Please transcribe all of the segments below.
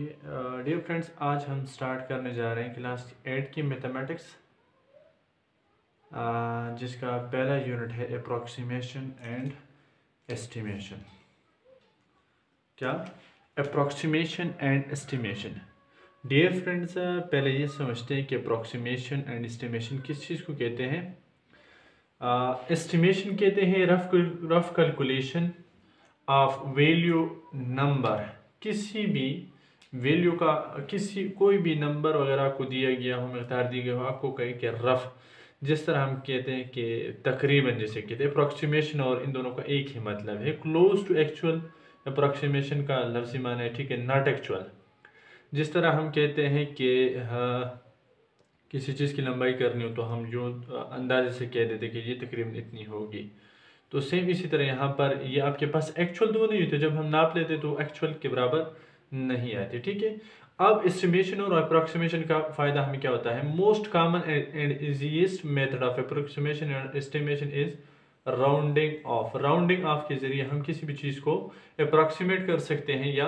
Dear friends, आज हम start करने जा रहे हैं क्लास 8 की मैथमेटिक्स, जिसका पहला यूनिट है अप्रॉक्सीमेशन एंड एस्टिमेशन। क्या? Approximation and estimation. Dear friends, पहले ये समझते हैं कि अप्रॉक्सीमेशन एंड एस्टिमेशन किस चीज़ को कहते हैं। एस्टिमेशन कहते हैं rough calculation of value number. किसी भी वैल्यू का, कोई भी नंबर वगैरह को दिया गया हो, मकदार दी गई हो, आपको कहे कि रफ़, जिस तरह हम कहते हैं कि तकरीबन, जैसे कहते हैं अप्रॉक्सीमेशन, और इन दोनों का एक ही मतलब है, क्लोज टू एक्चुअल। अप्रॉक्सीमेशन का लफ्ज़ी माना है, ठीक है, नॉट एक्चुअल। जिस तरह हम कहते हैं कि किसी चीज़ की लंबाई करनी हो तो हम जो अंदाजे से कह देते कि ये तकरीबन इतनी होगी, तो सेम इसी तरह यहाँ पर ये आपके पास एक्चुअल तो नहीं होते, जब हम नाप लेते तो एक्चुअल के बराबर नहीं आती। ठीक है, अब एस्टिमेशन और अप्रॉक्सीमेशन का फ़ायदा हमें क्या होता है? Most common and easiest method of approximation and estimation is rounding off. Rounding off के ज़रिए हम किसी भी चीज़ को अप्रॉक्सीमेट कर सकते हैं या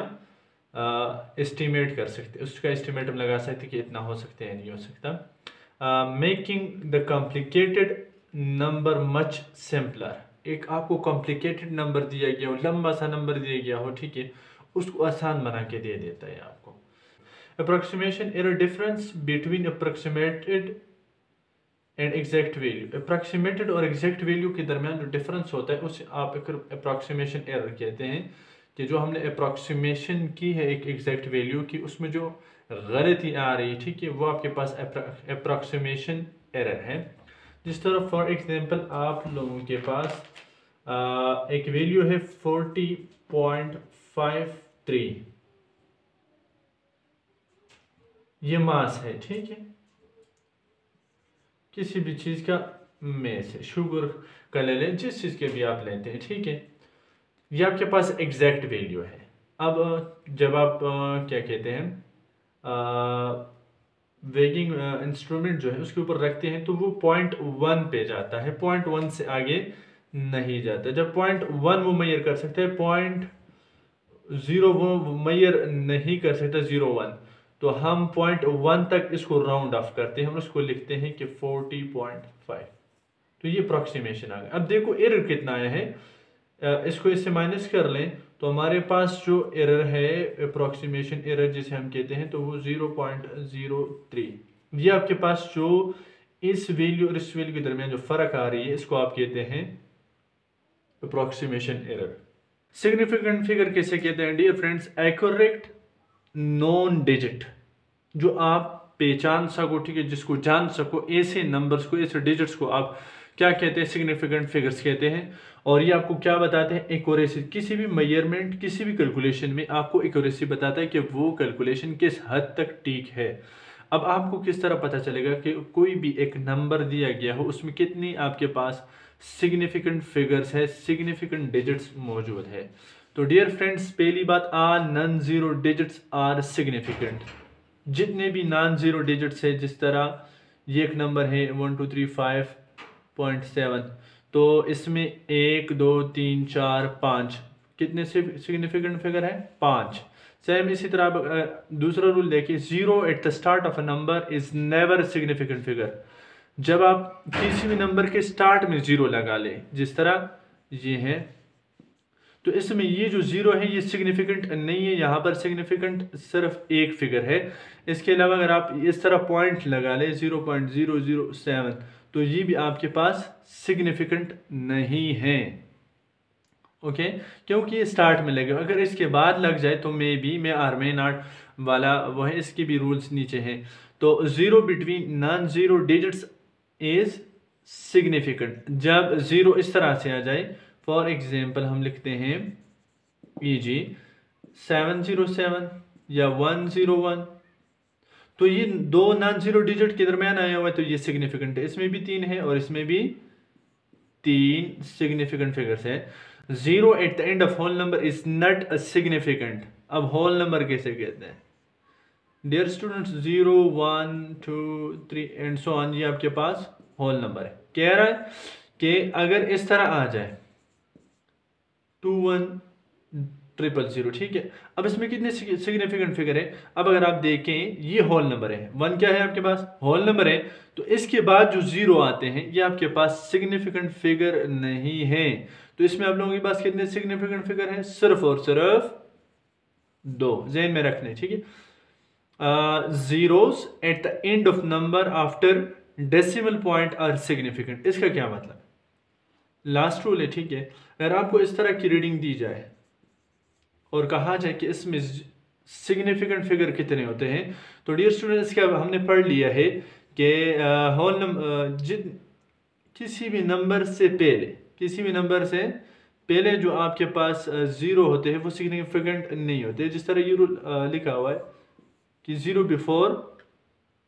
एस्टिमेट कर सकते हैं, उसका एस्टिमेट हम लगा सकते हैं कि इतना हो सकता है या नहीं हो सकता। Making the complicated number much simpler. एक आपको कॉम्प्लिकेटेड नंबर दिया गया हो, लंबा सा नंबर दिया गया हो, ठीक है, उसको आसान बना के दे देता है आपको। Approximation error difference between approximated and exact value. Approximated और एग्जैक्ट वैल्यू के दरमियान जो डिफरेंस होता है उसे आप अप्रॉक्सीमेशन एरर कहते हैं। कि जो हमने अप्रॉक्सीमेशन की है एक एग्जैक्ट वैल्यू की, उसमें जो गलती आ रही है, ठीक है, वो आपके पास अप्रॉक्सीमेशन एरर है। जिस तरह फॉर एग्जांपल आप लोगों के पास एक वैल्यू है 40.53, ये मास है, ठीक है, किसी भी चीज का मास है, शुगर का ले लें, जिस चीज के भी आप लेते हैं, ठीक है, ये आपके पास एग्जैक्ट वैल्यू है। अब जब आप क्या कहते हैं वेगिंग इंस्ट्रूमेंट जो है उसके ऊपर रखते हैं तो वो 0.1 पे जाता है, 0.1 से आगे नहीं जाता। जब 0.1 वो मेजर कर सकते हैं, 0.0 वो मेजर नहीं कर सकता, 0.1, तो हम 0.1 तक इसको राउंड ऑफ करते हैं, हम उसको लिखते हैं कि 40.5। तो ये अप्रॉक्सीमेशन आ गया। अब देखो एरर कितना आया है, इसको इससे माइनस कर लें तो हमारे पास जो एरर है अप्रॉक्सीमेशन एरर जिसे हम कहते हैं, तो वो 0.03। ये आपके पास जो इस वैल्यू और इस वैल्यू के दरमियान जो फ़र्क आ रही है इसको आप कहते हैं अप्रॉक्सीमेशन एरर। सिग्निफिकेंट फिगर कैसे कहते हैं? Dear friends, accurate known digit, जो आप पहचान सको, ठीक है, जिसको जान सको, ऐसे नंबर्स को, ऐसे डिजिट्स को आप क्या कहते हैं? सिग्निफिकेंट फिगर्स कहते हैं। और ये आपको क्या बताते हैं? एक्यूरेसी। किसी भी मेजरमेंट, किसी भी कैलकुलेशन में आपको एक्यूरेसी बताता है कि वो कैलकुलेशन किस हद तक ठीक है। अब आपको किस तरह पता चलेगा कि कोई भी एक नंबर दिया गया हो उसमें कितनी आपके पास सिग्निफिकेंट फिगर्स है, सिग्निफिकेंट डिजिट्स मौजूद है? तो डियर फ्रेंड्स, पहली बात, all non zero digits are significant. जितने भी नॉन ज़ीरो डिजिट्स है, जिस तरह ये एक नंबर है 1235.7, तो इसमें 1 2 3 4 5 कितने से सिग्निफिकेंट फिगर है? 5। सेम इसी तरह आप दूसरा रूल देखिए, 0 at the start of a number is never significant figure. जब आप किसी भी नंबर के स्टार्ट में 0 लगा लें, जिस तरह ये है, तो इसमें ये जो 0 है ये सिग्निफिकेंट नहीं है, यहाँ पर सिग्निफिकेंट सिर्फ एक फिगर है। इसके अलावा अगर आप इस तरह पॉइंट लगा लें 0.007, तो ये भी आपके पास सिग्निफिकेंट नहीं है, ओके, क्योंकि ये स्टार्ट में लगे। अगर इसके बाद लग जाए तो may be, may or may not वाला वो है, इसके भी रूल्स नीचे हैं। तो 0 between non zero digits is significant. जब 0 इस तरह से आ जाए, फॉर एग्जांपल हम लिखते हैं ईजी 707 या 101, तो ये 2 नॉन ज़ीरो डिजिट के दरमियान आया हुआ है, तो ये सिग्निफिकेंट है। इसमें भी 3 है और इसमें भी 3 सिग्निफिकेंट फिगर्स है। 0 at the end of whole number is not a significant. अब होल नंबर कैसे कहते हैं? Dear students, 0 1 2 3 and so on, ये आपके पास होल नंबर है। कह रहा है कि अगर इस तरह आ जाए 2 1 000। ठीक है, अब इसमें कितने सिग्निफिकेंट फिगर है। अब अगर आप देखें ये होल नंबर है, वन क्या है आपके पास, होल नंबर है, तो इसके बाद जो जीरो आते हैं ये आपके पास सिग्निफिकेंट फिगर नहीं है। तो इसमें आप लोगों के पास कितने सिग्निफिकेंट फिगर है, सिर्फ और सिर्फ दो, ज़हन में रखने। ठीक है, zeros at the end of number after decimal point are significant. इसका क्या मतलब, लास्ट रूल है। ठीक है, अगर आपको इस तरह की रीडिंग दी जाए और कहा जाए कि इसमें सिग्निफिकेंट फिगर कितने होते हैं, तो डियर स्टूडेंट्स क्या हमने पढ़ लिया है कि होल नंबर किसी भी नंबर से पहले, किसी भी नंबर से पहले जो आपके पास ज़ीरो होते हैं वो सिग्निफिकेंट नहीं होते। जिस तरह ये रूल लिखा हुआ है कि ज़ीरो बिफोर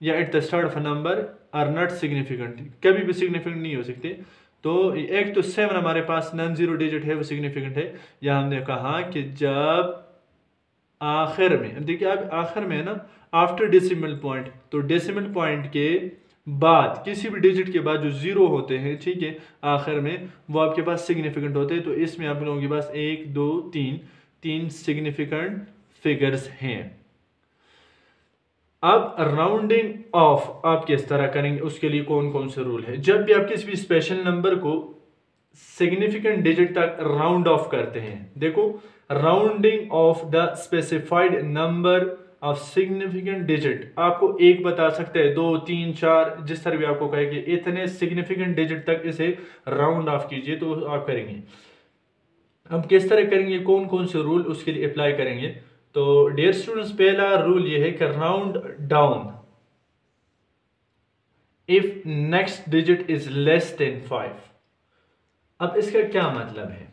या at the start of a number are not significant, कभी भी सिग्निफिकेंट नहीं हो सकते। तो एक तो 7 हमारे पास नॉन ज़ीरो डिजिट है, वो सिग्निफिकेंट है। या हमने कहा कि जब आखिर में, देखिए अब आखिर में है ना, आफ्टर डेसिमल पॉइंट, तो डेसिमल पॉइंट के बाद किसी भी डिजिट के बाद जो ज़ीरो होते हैं, ठीक है, आखिर में वो आपके पास सिग्निफिकेंट होते हैं। तो इसमें आप लोगों के पास 1 2 3 सिग्निफिकेंट फिगर्स हैं। अब राउंडिंग ऑफ आप किस तरह करेंगे, उसके लिए कौन कौन से रूल है। जब भी आप किसी भी स्पेशल नंबर को सिग्निफिकेंट डिजिट तक राउंड ऑफ करते हैं, देखो, rounding off the specified number of significant digit, आपको एक बता सकते हैं, 2 3 4 जिस तरह भी आपको कहेंगे इतने सिग्निफिकेंट डिजिट तक इसे राउंड ऑफ कीजिए, तो आप करेंगे। अब किस तरह करेंगे, कौन कौन से रूल उसके लिए अप्लाई करेंगे। तो डियर स्टूडेंट्स, पहला रूल ये है कि round down if next digit is less than 5। अब इसका क्या मतलब है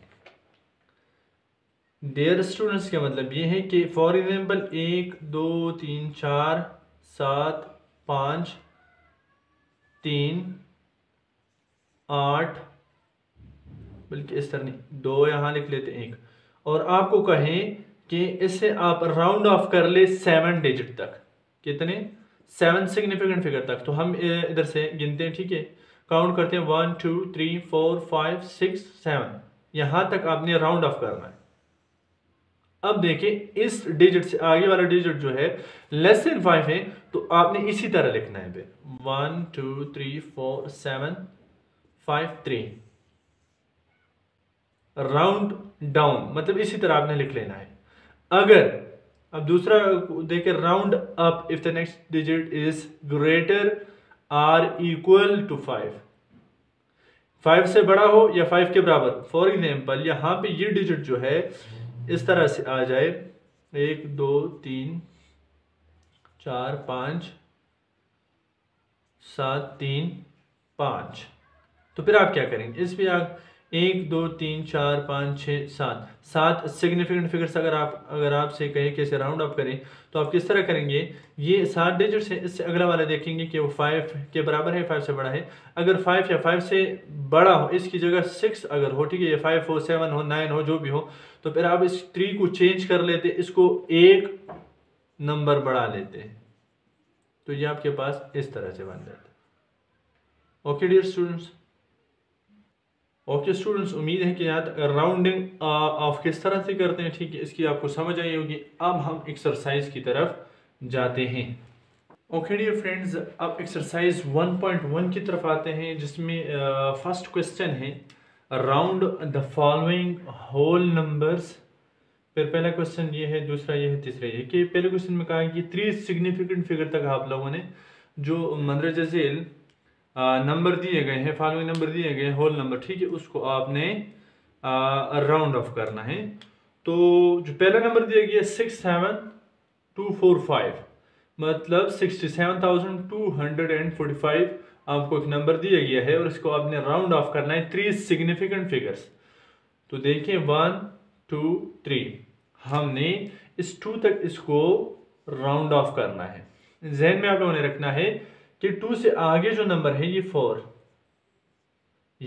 डियर स्टूडेंट्स, का मतलब ये है कि फॉर एग्जाम्पल 1 2 3 4 7 5 3 8, बल्कि इस तरह नहीं, 2 यहां लिख लेते हैं, 1, और आपको कहें कि इसे आप राउंड ऑफ कर ले 7 डिजिट तक, कितने, 7 सिग्निफिकेंट फिगर तक। तो हम इधर से गिनते हैं, ठीक है, काउंट करते हैं 1 2 3 4 5 6 7, यहाँ तक आपने राउंड ऑफ करना है। अब देखिए इस डिजिट से आगे वाला डिजिट जो है लेस देन 5 है, तो आपने इसी तरह लिखना है, 1 2 3 4 7 5 3, राउंड डाउन, मतलब इसी तरह आपने लिख लेना है। अगर अब दूसरा देखें, round up if the next digit is greater or equal to 5 से बड़ा हो या 5 के बराबर। फॉर एग्जाम्पल यहाँ पे ये डिजिट जो है इस तरह से आ जाए, 1 2 3 4 5 7 3 5, तो फिर आप क्या करेंगे, इस पर आप 1 2 3 4 5 6 7 सिग्निफिकेंट फिगर्स अगर आपसे कहे कि इसे राउंड अप करें, तो आप किस तरह करेंगे, ये 7 डिजिट्स हैं, इससे अगला वाला देखेंगे कि वो 5 के बराबर है, 5 से बड़ा है। अगर 5 या 5 से बड़ा हो, इसकी जगह 6 अगर हो, ठीक है, ये 5 हो, 7 हो, 9 हो, जो भी हो, तो फिर आप इस 3 को चेंज कर लेते, इसको एक नंबर बढ़ा लेते, तो ये आपके पास इस तरह से बन जाता। Okay dear students, okay students, उम्मीद है कि याद राउंडिंग ऑफ किस तरह से करते हैं, ठीक है, इसकी आपको समझ आई होगी। अब हम एक्सरसाइज की तरफ जाते हैं। ओके डियर फ्रेंड्स, अब एक्सरसाइज 1.1 की तरफ आते हैं, जिसमें फर्स्ट क्वेश्चन है round the following whole numbers. फिर पहला क्वेश्चन ये है, दूसरा ये है, तीसरा ये कि पहले क्वेश्चन में कहा कि 3 सिग्निफिकेंट फिगर तक आप लोगों ने जो मंदरज झेल नंबर दिए गए हैं, फॉलोइंग नंबर दिए गए हैं, होल नंबर, ठीक है, उसको आपने राउंड ऑफ करना है। तो जो पहला नंबर दिया गया 6 7 2 4 5, मतलब 67,245 आपको एक नंबर दिया गया है और इसको आपने राउंड ऑफ करना है 3 सिग्निफिकेंट फिगर्स। तो देखिए 1 2 3, हमने इस 2 तक इसको राउंड ऑफ करना है। जहन में आप लोगों ने रखना है कि 2 से आगे जो नंबर है ये 4,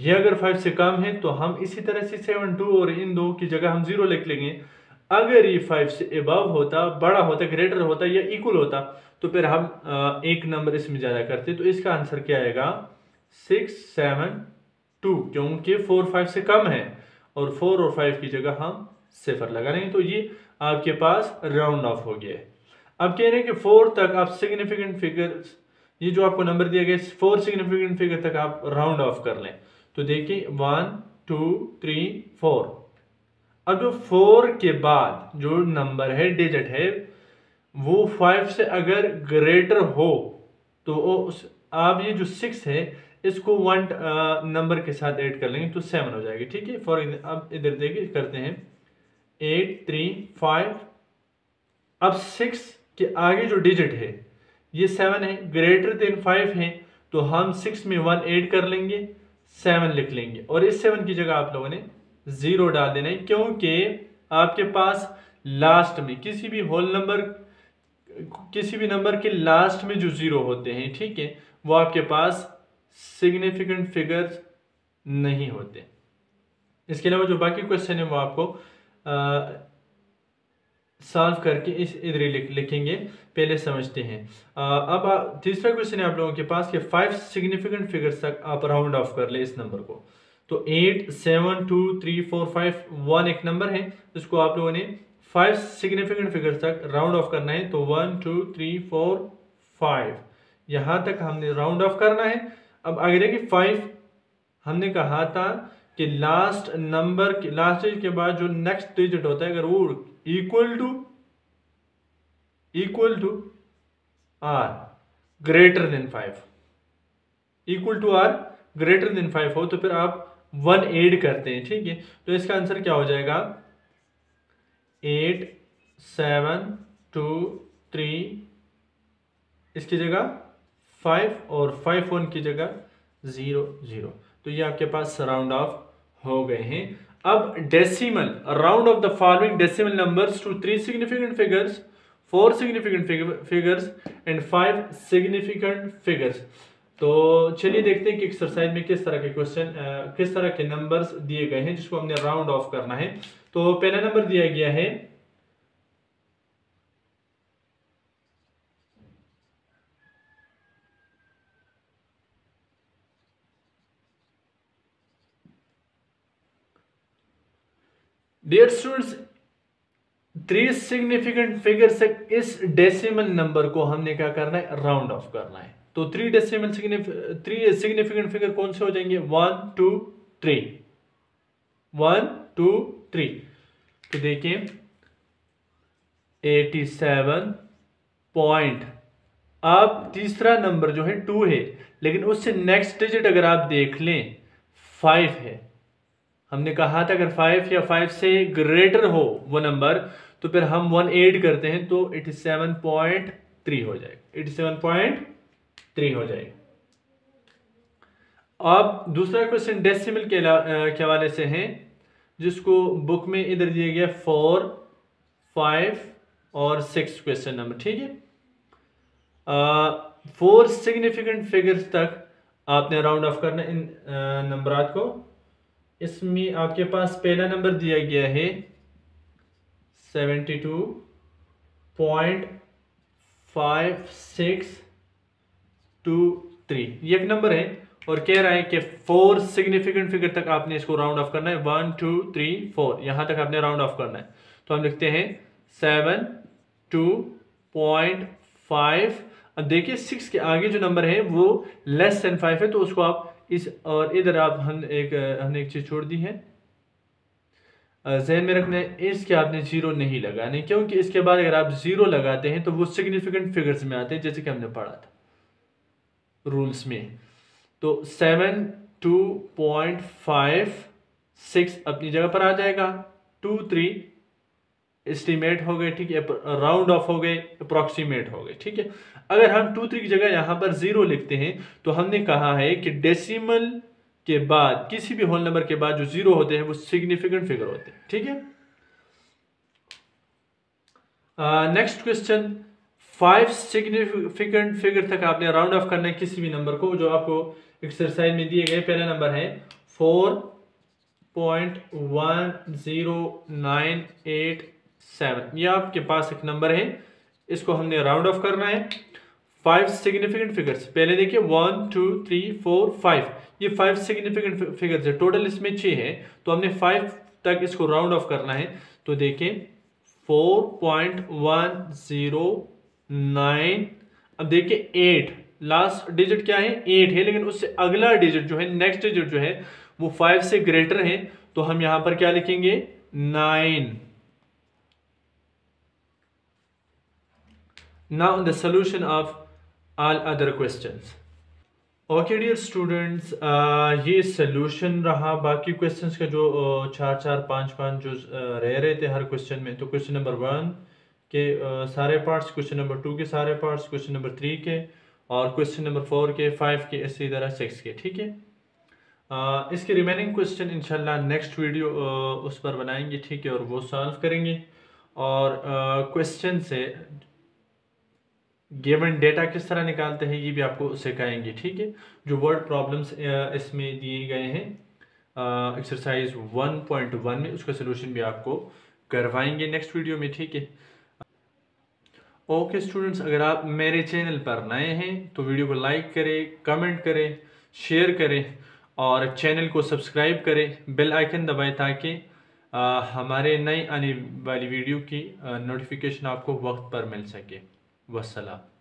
ये अगर 5 से कम है तो हम इसी तरह से 7 2 और इन 2 की जगह हम 0 लिख लेंगे। अगर ये 5 से अबव होता, बड़ा होता, ग्रेटर होता या इक्वल होता, तो फिर हम एक नंबर इसमें ज़्यादा करते। तो इसका आंसर क्या आएगा, 6 7 2, क्योंकि 4 5 से कम है और 4 और 5 की जगह हम सिफर लगा रहे हैं, तो ये आपके पास राउंड ऑफ हो गया है। अब कह रहे हैं कि 4 तक आप सिग्निफिकेंट फिगर, ये जो आपको नंबर दिया गया 4 सिग्निफिकेंट फिगर तक आप राउंड ऑफ कर लें। तो देखिए 1 2 3 4, अब जो 4 के बाद जो नंबर है डिजिट है वो 5 से अगर ग्रेटर हो तो आप ये जो 6 है इसको 1 नंबर के साथ ऐड कर लेंगे तो 7 हो जाएगी। ठीक है, फॉर अब इधर देखिए करते हैं 8 3 5, अब 6 के आगे जो डिजिट है ये 7 है, ग्रेटर देन 5 है, तो हम 6 में 1 ऐड कर लेंगे 7 लिख लेंगे और इस 7 की जगह आप लोगों ने 0 डाल देना है, क्योंकि आपके पास लास्ट में किसी भी होल नंबर किसी भी नंबर के लास्ट में जो 0 होते हैं ठीक है वो आपके पास सिग्निफिकेंट फिगर्स नहीं होते। इसके अलावा जो बाकी क्वेश्चन है वो आपको सॉल्व करके इस इधर लिखेंगे। पहले समझते हैं अब तीसरा क्वेश्चन है आप लोगों के पास कि 5 सिग्निफिकेंट फिगर्स तक आप राउंड ऑफ कर ले इस नंबर को। तो 8 7 2 3 4 5 1 एक नंबर है, इसको आप लोगों ने 5 सिग्निफिकेंट फिगर्स तक राउंड ऑफ करना है। तो 1 2 3 4 5 यहाँ तक हमने राउंड ऑफ करना है। अब आगे देखिए 5 हमने कहा था कि लास्ट नंबर के लास्ट डिजिट के बाद जो नेक्स्ट डिजिट होता है अगर वो equal to or greater than 5 हो तो फिर आप 1 ऐड करते हैं। ठीक है, तो इसका आंसर क्या हो जाएगा 8 7 2 3 इसकी जगह 5 और 5 1 की जगह 0 0। तो ये आपके पास राउंड ऑफ हो गए हैं। अब decimal round off the following decimal numbers to 3 significant figures, 4 significant figures and 5 significant figures. तो चलिए देखते हैं कि एक्सरसाइज में किस तरह के क्वेश्चन किस तरह के नंबर्स दिए गए हैं जिसको हमने राउंड ऑफ करना है। तो पहला नंबर दिया गया है 'Dear students, 3 significant figures तक इस डेसिमल नंबर को हमने क्या करना है राउंड ऑफ करना है। तो 3 सिग्निफिकेंट फिगर कौन से हो जाएंगे 1 2 3 1 2 3। तो देखिए 87 पॉइंट, अब तीसरा नंबर जो है 2 है लेकिन उससे नेक्स्ट डिजिट अगर आप देख लें 5 है। हमने कहा था अगर 5 या 5 से ग्रेटर हो वो नंबर तो फिर हम 1 ऐड करते हैं तो 87.3 हो जाएगा, 87.3 हो जाएगा। अब दूसरा क्वेश्चन डेसिमल के हवाले से है जिसको बुक में इधर दिया गया 4 5 और 6 क्वेश्चन नंबर। ठीक है, 4 सिग्निफिकेंट फिगर्स तक आपने राउंड ऑफ करना इन नंबरात को। इसमें आपके पास पहला नंबर दिया गया है 72.5623, ये एक नंबर है और कह रहा है कि 4 सिग्निफिकेंट फिगर तक आपने इसको राउंड ऑफ करना है 1 2 3 4 यहाँ तक आपने राउंड ऑफ करना है। तो हम लिखते हैं 72.5, अब देखिए 6 के आगे जो नंबर है वो लेस देन 5 है तो उसको आप इस और इधर आप हमने एक चीज छोड़ दी है जहन में रखना है, इसके आपने 0 नहीं लगाने क्योंकि इसके बाद अगर आप 0 लगाते हैं तो वो सिग्निफिकेंट फिगर्स में आते हैं जैसे कि हमने पढ़ा था रूल्स में। तो 72.56 अपनी जगह पर आ जाएगा, 2 3 एस्टिमेट हो गए। ठीक है, राउंड ऑफ हो गए, अप्रोक्सीमेट हो गए। ठीक है, अगर हम 2 3 की जगह यहाँ पर 0 लिखते हैं तो हमने कहा है कि डेसिमल के बाद किसी भी होल नंबर के बाद जो 0 होते हैं वो सिग्निफिकेंट फिगर होते हैं। ठीक है, नेक्स्ट क्वेश्चन 5 सिग्निफिकेंट फिगर तक आपने राउंड ऑफ करना है किसी भी नंबर को जो आपको एक्सरसाइज में दिए गए। पहला नंबर है 4.1098 7, ये आपके पास एक नंबर है, इसको हमने राउंड ऑफ करना है। 5 सिग्निफिकेंट फिगर्स पहले देखिए 1 2 3 4 5, ये 5 सिग्निफिकेंट फिगर्स है, टोटल इसमें 6 है तो हमने 5 तक इसको राउंड ऑफ करना है। तो देखें 4.109, अब देखिए 8 लास्ट डिजिट क्या है 8 है, लेकिन उससे अगला डिजिट जो है नेक्स्ट डिजिट जो है वो 5 से ग्रेटर है, तो हम यहां पर क्या लिखेंगे 9। Now the solution of all other questions. Okay dear students, ये solution रहा बाकी questions का जो 4-4, 5-5 जो रह रहे थे हर question में। तो question number 1 के सारे parts, question number 2 के सारे parts, question number 3 के और question number 4 के, 5 के, इसी तरह 6 के, ठीक है। इसके remaining question इंशाल्लाह next video उस पर बनाएंगे, ठीक है, और वो solve करेंगे। और question से गिवन डेटा किस तरह निकालते हैं ये भी आपको सिखाएंगे, ठीक है। जो वर्ड प्रॉब्लम्स इसमें दिए गए हैं एक्सरसाइज 1.1 में, उसका सलूशन भी आपको करवाएंगे नेक्स्ट वीडियो में, ठीक है। ओके स्टूडेंट्स, अगर आप मेरे चैनल पर नए हैं तो वीडियो को लाइक करें, कमेंट करें, शेयर करें और चैनल को सब्सक्राइब करें, बेल आइकन दबाएं ताकि हमारे नई आने वाली वीडियो की नोटिफिकेशन आपको वक्त पर मिल सके। वस्सलाम।